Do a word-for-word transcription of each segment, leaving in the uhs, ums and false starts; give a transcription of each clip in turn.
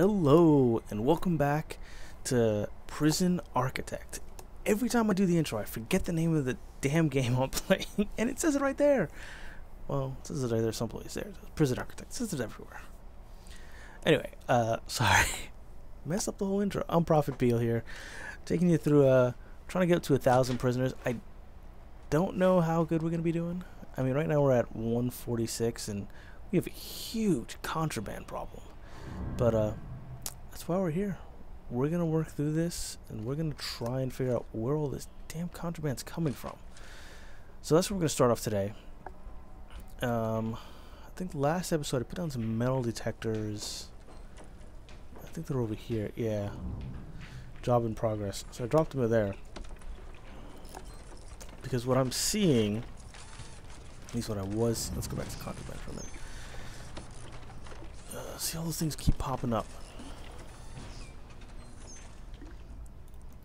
Hello and welcome back to Prison Architect. Every time I do the intro I forget the name of the damn game I'm playing, and it says it right there. Well, it says it right there someplace. There, Prison Architect. It says it everywhere. Anyway, uh, sorry. Messed up the whole intro. I'm ProphetBeal here, taking you through, uh, trying to get up to a thousand prisoners. I don't know how good we're going to be doing. I mean, right now we're at one forty-six and we have a huge contraband problem. But uh, that's why we're here. We're going to work through this, and we're going to try and figure out where all this damn contraband's coming from. So that's where we're going to start off today. Um, I think last episode I put down some metal detectors. I think they're over here. Yeah. Job in progress. So I dropped them over there. Because what I'm seeing, at least what I was, let's go back to contraband for a minute. See, all those things keep popping up.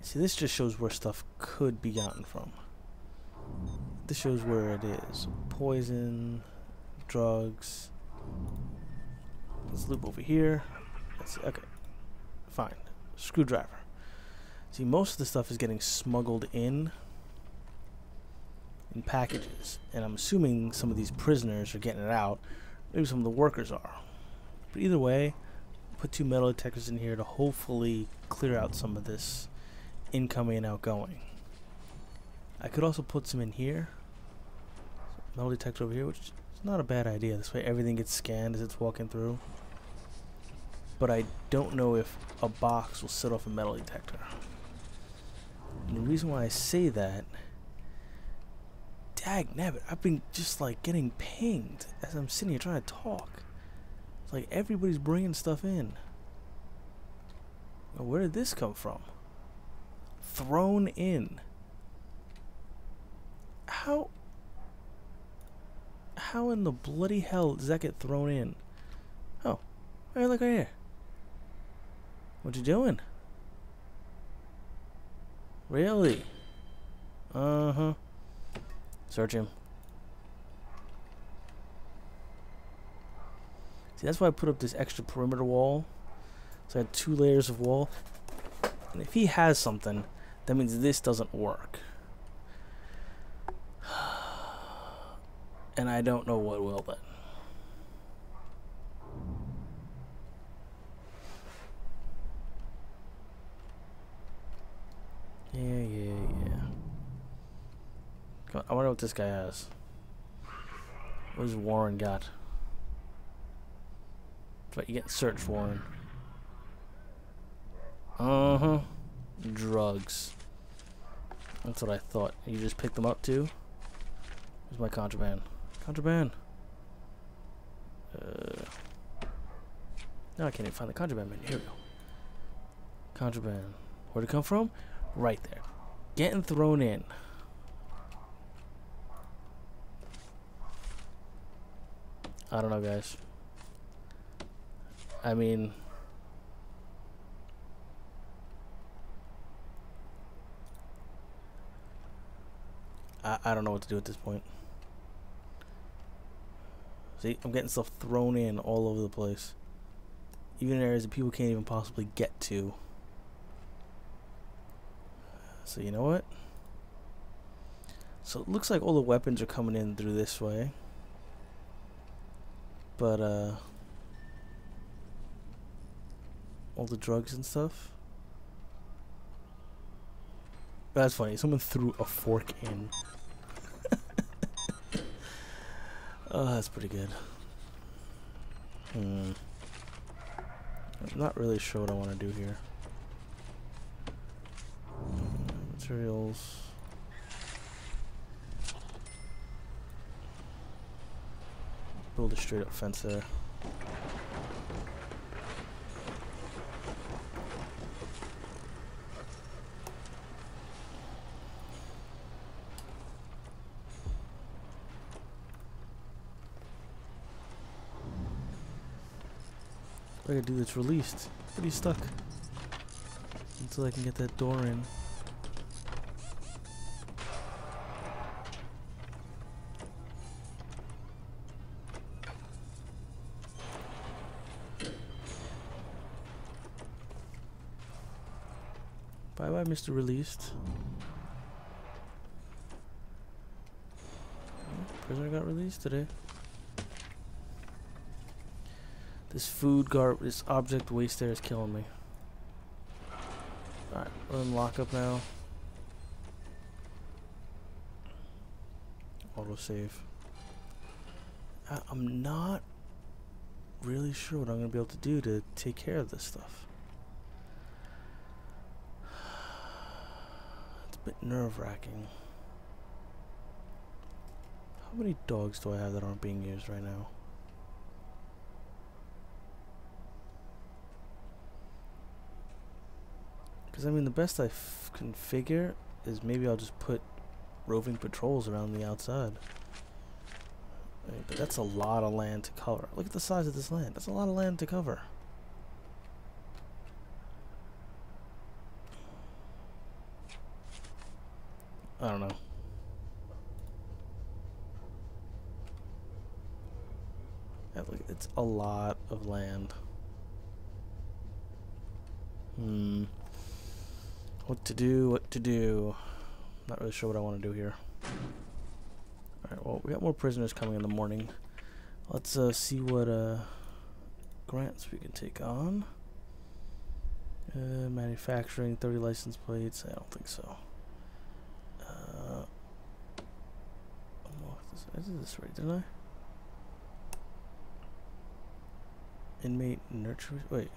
See, this just shows where stuff could be gotten from. This shows where it is. Poison, drugs. Let's loop over here. Let's, okay, fine. Screwdriver. See, most of the stuff is getting smuggled in in packages, and I'm assuming some of these prisoners are getting it out. Maybe some of the workers are. But either way, put two metal detectors in here to hopefully clear out some of this incoming and outgoing. I could also put some in here. Metal detector over here, which is not a bad idea. This way everything gets scanned as it's walking through. But I don't know if a box will set off a metal detector. And the reason why I say that, dag nabbit, I've been just like getting pinged as I'm sitting here trying to talk. It's like everybody's bringing stuff in. Well, where did this come from? Thrown in. How? How in the bloody hell does that get thrown in? Oh, hey, look right here. What you doing? Really? Uh huh. Search him. See, that's why I put up this extra perimeter wall. So I had two layers of wall. And if he has something, that means this doesn't work. And I don't know what will then. Yeah, yeah, yeah. Come on, I wonder what this guy has. What does Warren got? But you get search warrant. Uh huh. Drugs. That's what I thought. You just picked them up too? Where's my contraband? Contraband. Uh. No, I can't even find the contraband menu. Here we go. Contraband. Where'd it come from? Right there. Getting thrown in. I don't know, guys. I mean, I, I don't know what to do at this point. See, I'm getting stuff thrown in all over the place. Even in areas that people can't even possibly get to. So you know what? So it looks like all the weapons are coming in through this way. But, uh... all the drugs and stuff. That's funny. Someone threw a fork in. Oh, that's pretty good. Hmm. I'm not really sure what I want to do here. Materials. Build a straight up fence there. I gotta do that's released. Pretty stuck. Until I can get that door in. Bye bye, Mister Released. Prisoner got released today. This food gar- this object waste there is killing me. Alright, we're in lockup now. Autosave. I I'm not really sure what I'm going to be able to do to take care of this stuff. It's a bit nerve-wracking. How many dogs do I have that aren't being used right now? Because I mean the best I f can figure is maybe I'll just put roving patrols around the outside. I mean, but that's a lot of land to cover. Look at the size of this land. That's a lot of land to cover. I don't know. It's a lot of land. Hmm. What to do, what to do. Not really sure what I want to do here. Alright, well, we got more prisoners coming in the morning. Let's uh, see what uh, grants we can take on. Uh, manufacturing, thirty license plates. I don't think so. Uh, I did this right, didn't I? Inmate nurture. Wait.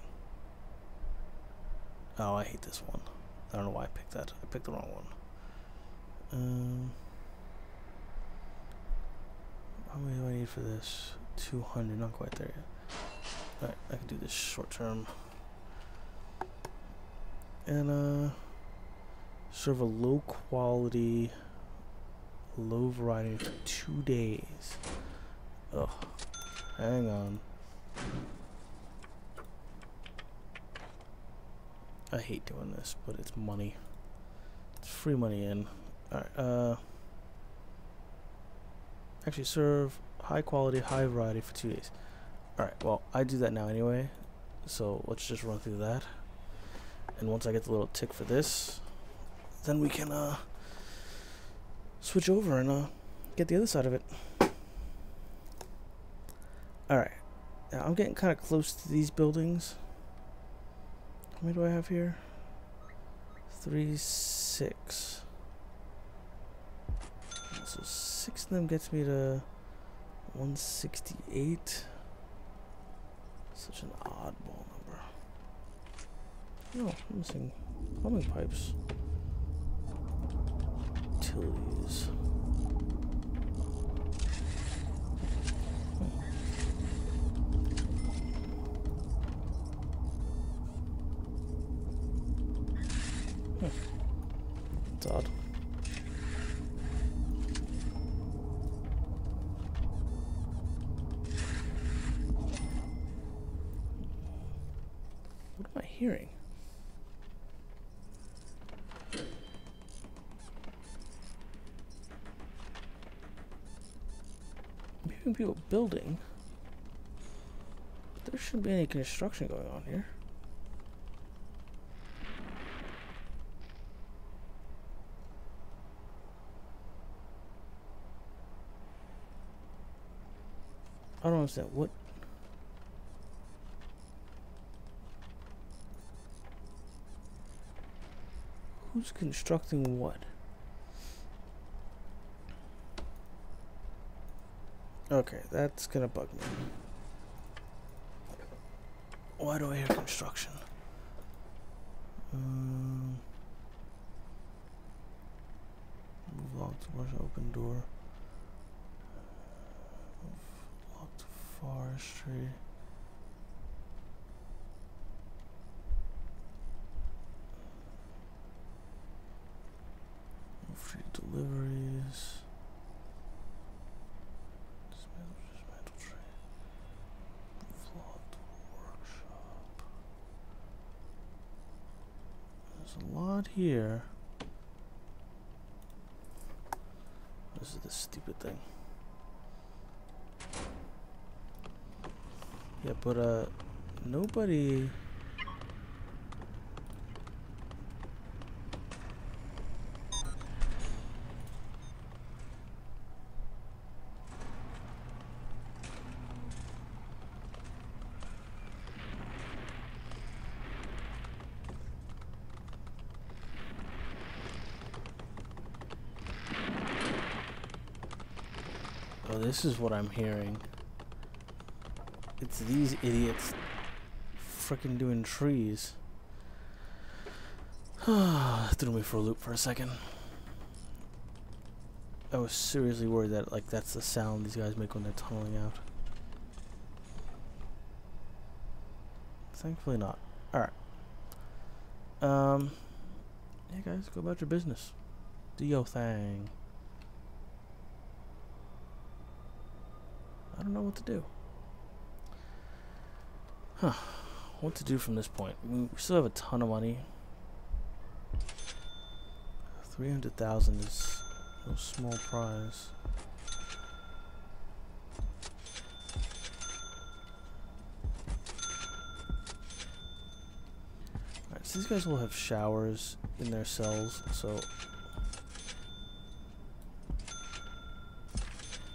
Oh, I hate this one. I don't know why I picked that. I picked the wrong one. Um, how many do I need for this? two hundred. Not quite there yet. Alright, I can do this short term. And uh, serve a low quality, low variety for two days. Oh, hang on. I hate doing this, but it's money. It's free money in. Alright, uh... actually serve high quality, high variety for two days. Alright, well, I do that now anyway. So, let's just run through that. And once I get the little tick for this, then we can, uh... switch over and, uh, get the other side of it. Alright. Now, I'm getting kind of close to these buildings. How many do I have here? Three, six. So six of them gets me to one sixty-eight. Such an oddball number. Oh, I'm missing plumbing pipes. Utilities. Hearing. I'm hearing people building, but there shouldn't be any construction going on here. I don't understand what. Who's constructing what? Okay, that's gonna bug me. Why do I hear construction? Um, move locked towards open door. Move locked forestry. Free deliveries. Dismantle, dismantle trade. Flogged workshop. There's a lot here. This is this stupid thing. Yeah, but uh, nobody. this is what I'm hearing. It's these idiots freaking doing trees. Threw me for a loop for a second. I was seriously worried that like that's the sound these guys make when they're tunneling out. Thankfully not. Alright. Um Yeah guys, go about your business. Do your thing. I don't know what to do. Huh. What to do from this point? We still have a ton of money. three hundred thousand is no small prize. Alright, so these guys will have showers in their cells, so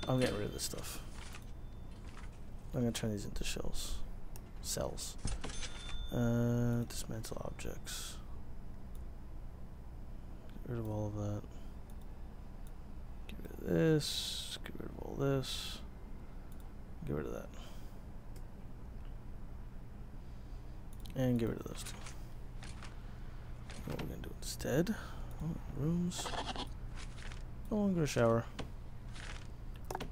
I'm getting rid of this stuff. I'm gonna turn these into shells. Cells. Uh, dismantle objects. Get rid of all of that. Get rid of this. Get rid of all this. Get rid of that. And get rid of those two. What we're gonna do instead? Oh, rooms. No longer a shower. What we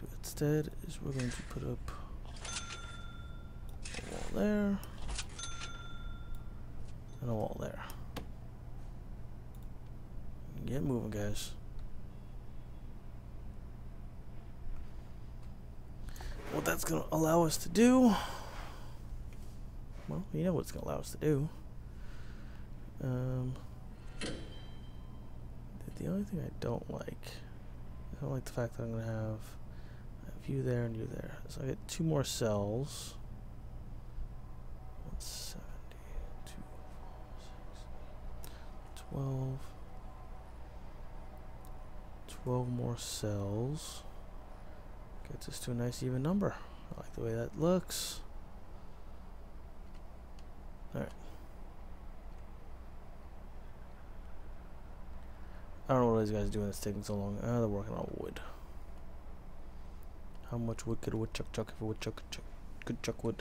do instead is we're going to put up a wall there and a wall there. Get moving, guys. What that's gonna allow us to do? Well, you know what it's gonna allow us to do. Um, the only thing I don't like, I don't like the fact that I'm gonna have you there and you there. So I get two more cells. one seventy, two, six, twelve. twelve more cells gets us to a nice even number. I like the way that looks. Alright. I don't know what these guys are doing that's taking so long. Ah, uh, they're working on wood. How much wood could a woodchuck chuck if a woodchuck chuck, could chuck wood?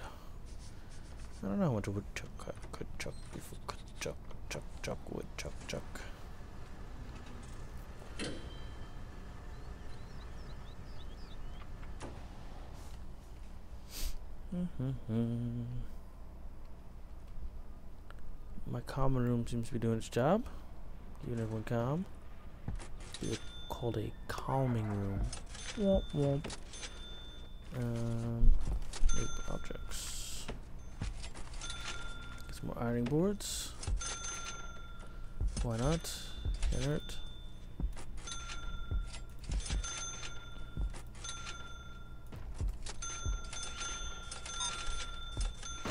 I don't know how much a woodchuck could chuck if a could chuck chuck chuck woodchuck chuck. Mm-hmm. My common room seems to be doing its job. Keeping everyone calm. It's called a calming room. Womp womp. Um, nope, objects. Get some more ironing boards. Why not? Inert.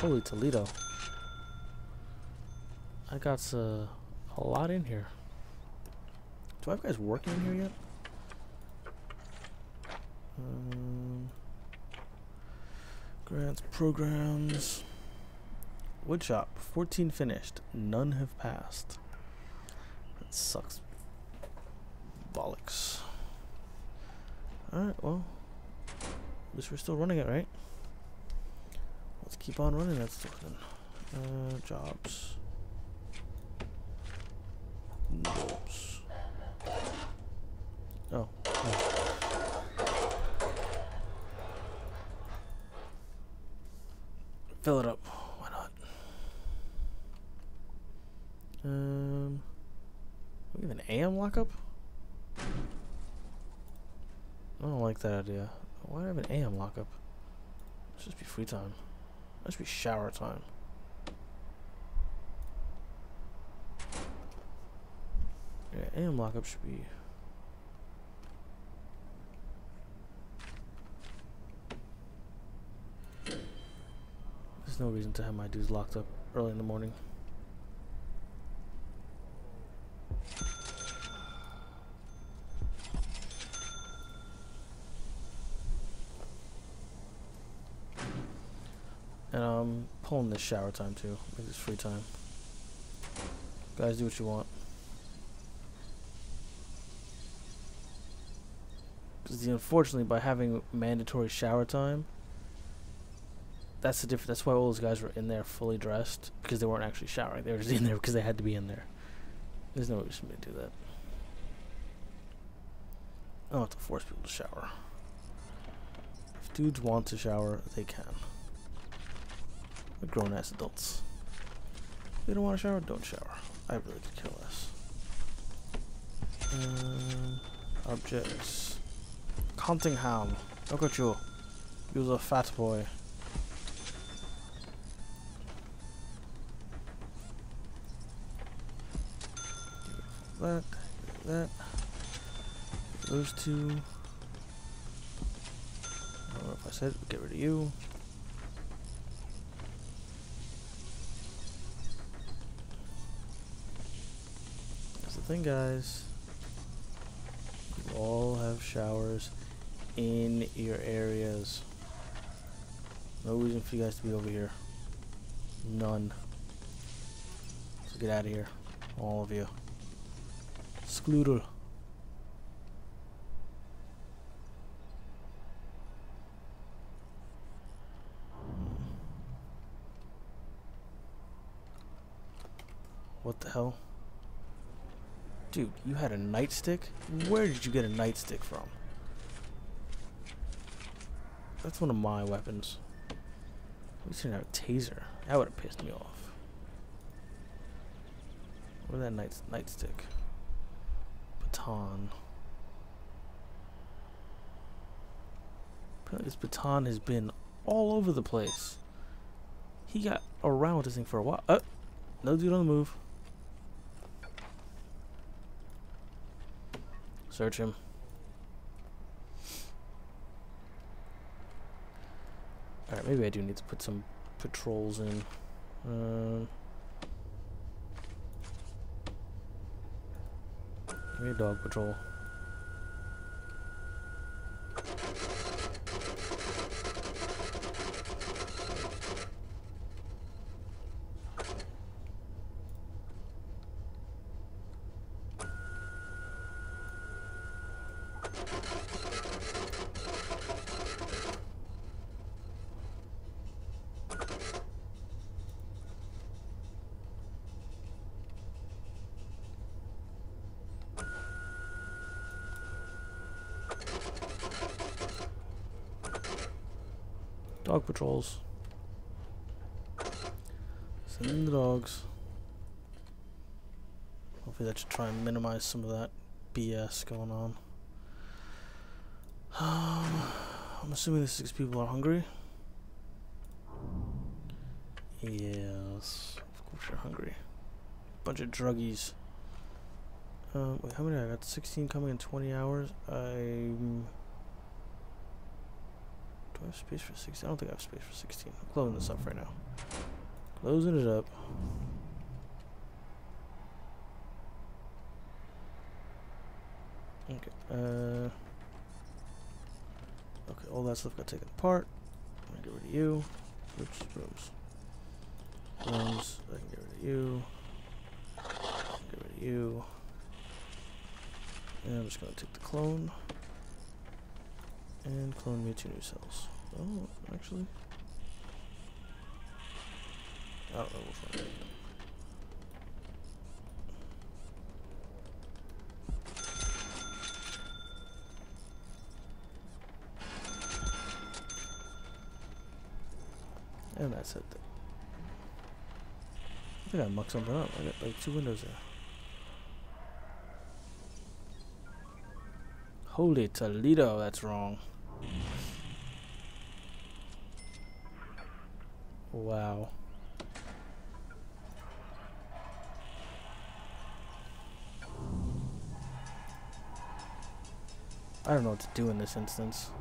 Holy Toledo! I got uh, a lot in here. Do I have guys working in here yet? Um, grants, programs. Woodshop, fourteen finished. None have passed. That sucks. Bollocks. Alright, well, at least we're still running it, right? Let's keep on running that stuff then. Uh, jobs. Jobs. Oh. oh. Fill it up. Why not? Um, we have an A M lockup? I don't like that idea. Why do I have an A M lockup? It should just be free time. It should be shower time. Yeah, A M lockup should be. No reason to have my dudes locked up early in the morning. And I'm um, pulling this shower time too. This is free time. Guys, do what you want. Because unfortunately, by having mandatory shower time, that's the difference. That's why all those guys were in there fully dressed, because they weren't actually showering. They were just in there because they had to be in there. There's no reason to do that. I don't have to force people to shower. If dudes want to shower, they can. They're grown-ass adults. If they don't want to shower, don't shower. I really could care less. Um, objects. Counting ham. Look at you. You was a fat boy. That, that, those two. I don't know if I said it, get rid of you. That's the thing, guys. You all have showers in your areas. No reason for you guys to be over here. None. So get out of here, all of you. Excluded. What the hell? Dude, you had a nightstick? Where did you get a nightstick from? That's one of my weapons. At least you didn't have a taser. That would have pissed me off. Where's that night nightstick? Baton. Apparently this baton has been all over the place. He got around with this thing for a while. Uh, no dude on the move. Search him. Alright, maybe I do need to put some patrols in. Um... Uh, Give me a dog patrol. Dog patrols. Send in the dogs. Hopefully that should try and minimize some of that B S going on. Um, I'm assuming the six people are hungry. Yes, of course you're hungry. Bunch of druggies. Um, wait, how many I got? sixteen coming in twenty hours. I'm... Do I have space for sixteen? I don't think I have space for sixteen. I'm closing this up right now. Closing it up. Okay. Uh. Okay, all that stuff got taken apart. I'm gonna get rid of you. Oops, rooms. Rooms. I can get rid of you. Get rid of you. And I'm just gonna take the clone. And clone me two new cells. Oh, actually. I don't know which one. And that's it. I think I mucked something up. I got like two windows there. Holy Toledo, that's wrong. Wow. I don't know what to do in this instance.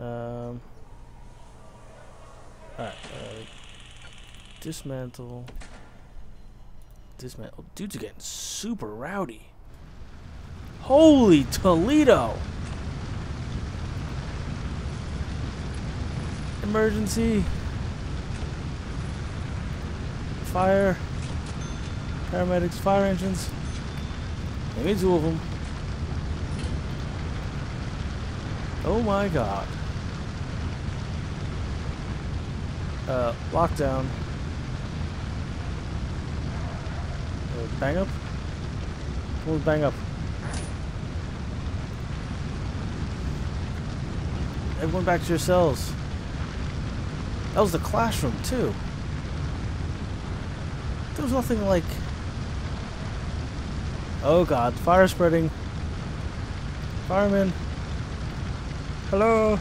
Um. Alright, uh, dismantle. Dismantle. Dudes are getting super rowdy. Holy Toledo! Emergency! Fire! Paramedics, fire engines. Maybe two of them. Oh my god. Uh, lockdown. Uh, bang up? We'll bang up. Everyone back to your cells. That was the classroom, too. There was nothing like... Oh god, fire spreading. Fireman. Hello.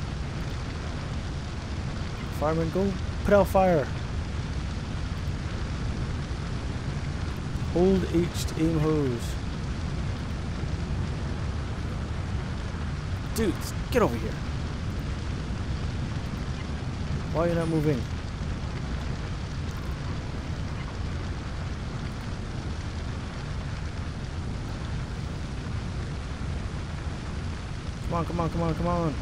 Fireman, go put out fire. Hold H to aim hose. Dude, get over here. Why are you not moving? Come on, come on, come on, come on.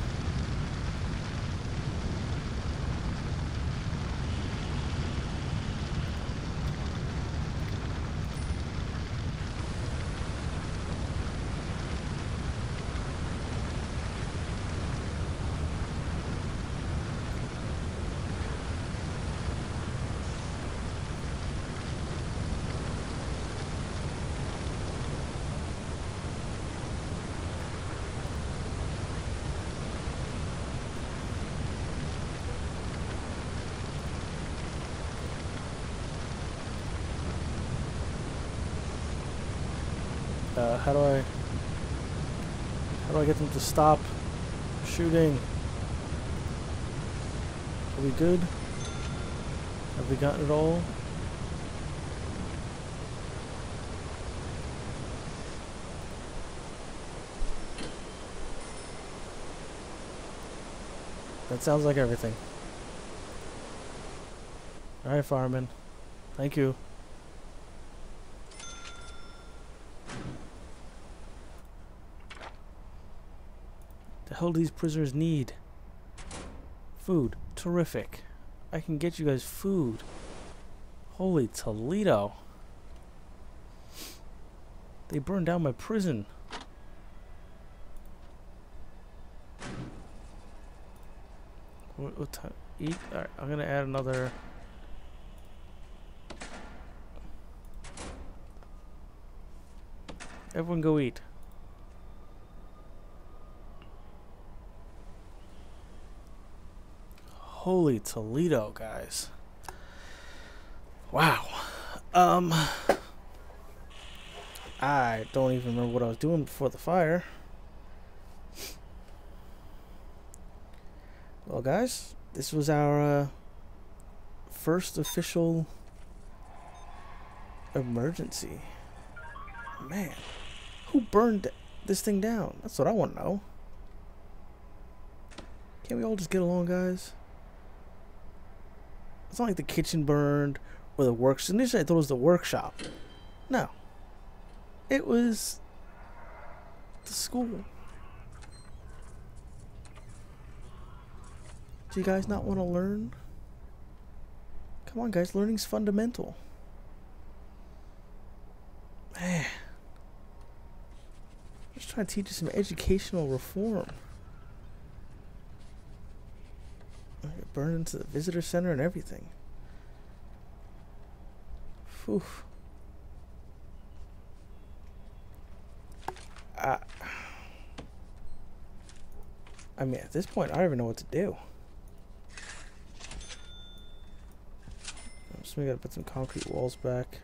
Uh, how do I... How do I get them to stop shooting? Are we good? Have we gotten it all? That sounds like everything. Alright, fireman. Thank you. The hell do these prisoners need? Food. Terrific. I can get you guys food. Holy Toledo. They burned down my prison. What, what time? Eat? Alright, I'm gonna add another... Everyone go eat. Holy Toledo, guys. Wow. Um, I don't even remember what I was doing before the fire. Well, guys, this was our uh, first official emergency. Man, who burned this thing down? That's what I want to know. Can't we all just get along, guys? It's not like the kitchen burned or the works. Initially, I thought it was the workshop. No. It was the school. Do you guys not want to learn? Come on, guys. Learning's fundamental. Man. I'm just trying to teach you some educational reform. Burned into the visitor center and everything. Phew. Uh, I mean, at this point, I don't even know what to do. So we gotta put some concrete walls back,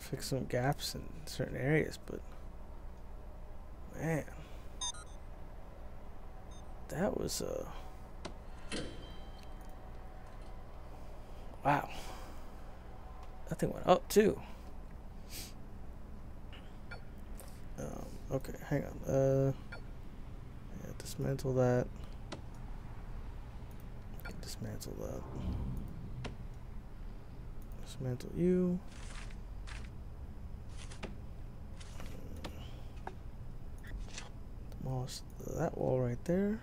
fix some gaps in certain areas, but man, that was a. Uh, Wow. That thing went up too. Um, okay, hang on. Uh, yeah, dismantle that. Dismantle that. Dismantle you. Demolish that wall right there.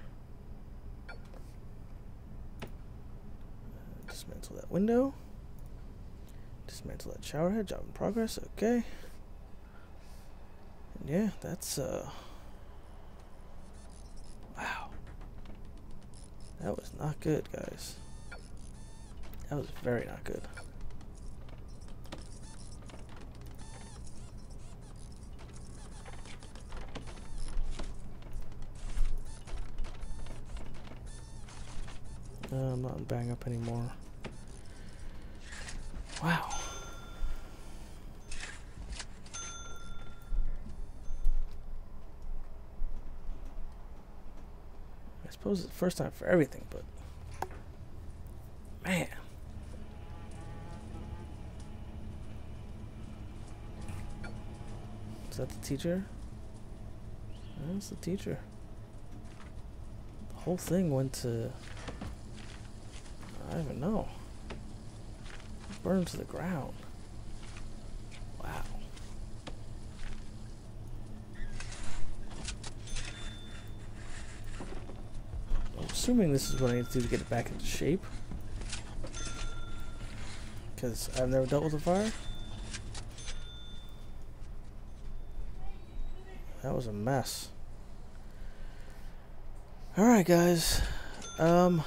Dismantle that window. Dismantle that shower head. Job in progress. Okay. And yeah, that's uh That was not good, guys. That was very not good. Uh, I'm not in bang up anymore. Wow. I suppose it's the first time for everything, but man. Is that the teacher? That's the teacher. The whole thing went to... I don't even know. Burned to the ground. Wow. I'm assuming this is what I need to do to get it back into shape. Because I've never dealt with a fire. That was a mess. Alright, guys. Um...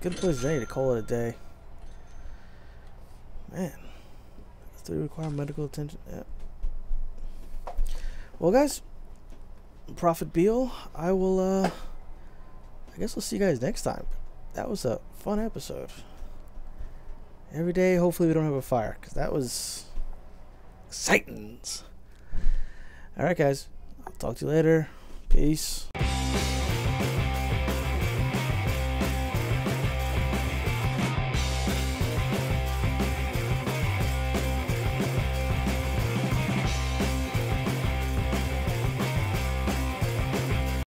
Good place today to call it a day. Man, does they require medical attention? Yep. Well, guys, ProphetBeal. I will. Uh, I guess we'll see you guys next time. That was a fun episode. Every day, hopefully, we don't have a fire because that was exciting. All right, guys. I'll talk to you later. Peace.